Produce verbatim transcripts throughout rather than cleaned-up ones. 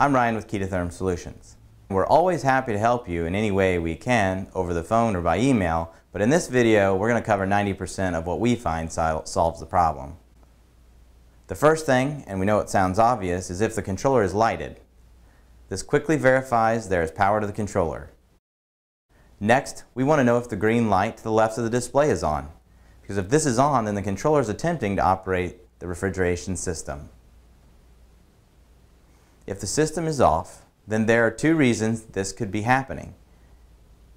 I'm Ryan with K E two Therm Solutions. We're always happy to help you in any way we can, over the phone or by email, but in this video we're going to cover ninety percent of what we find sol solves the problem. The first thing, and we know it sounds obvious, is if the controller is lighted. This quickly verifies there is power to the controller. Next, we want to know if the green light to the left of the display is on, because if this is on, then the controller is attempting to operate the refrigeration system. If the system is off, then there are two reasons this could be happening.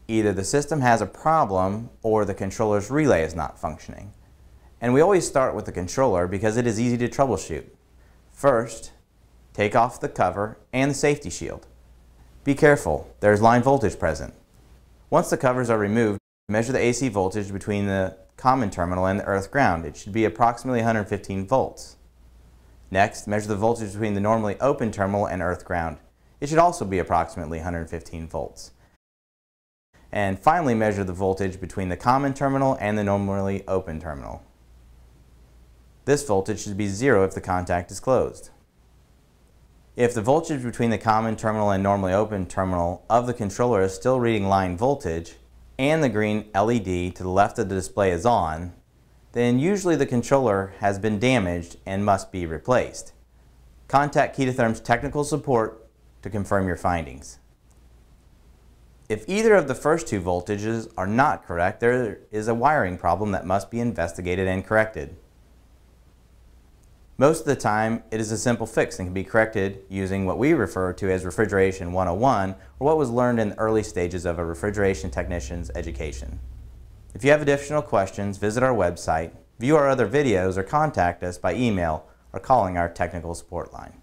Either the system has a problem or the controller's relay is not functioning. And we always start with the controller because it is easy to troubleshoot. First, take off the cover and the safety shield. Be careful, there is line voltage present. Once the covers are removed, measure the A C voltage between the common terminal and the earth ground. It should be approximately one hundred fifteen volts. Next, measure the voltage between the normally open terminal and earth ground. It should also be approximately one hundred fifteen volts. And finally, measure the voltage between the common terminal and the normally open terminal. This voltage should be zero if the contact is closed. If the voltage between the common terminal and normally open terminal of the controller is still reading line voltage, and the green L E D to the left of the display is on, then usually the controller has been damaged and must be replaced. Contact K E two Therm's technical support to confirm your findings. If either of the first two voltages are not correct, there is a wiring problem that must be investigated and corrected. Most of the time, it is a simple fix and can be corrected using what we refer to as refrigeration one oh one, or what was learned in the early stages of a refrigeration technician's education. If you have additional questions, visit our website, view our other videos, or contact us by email or calling our technical support line.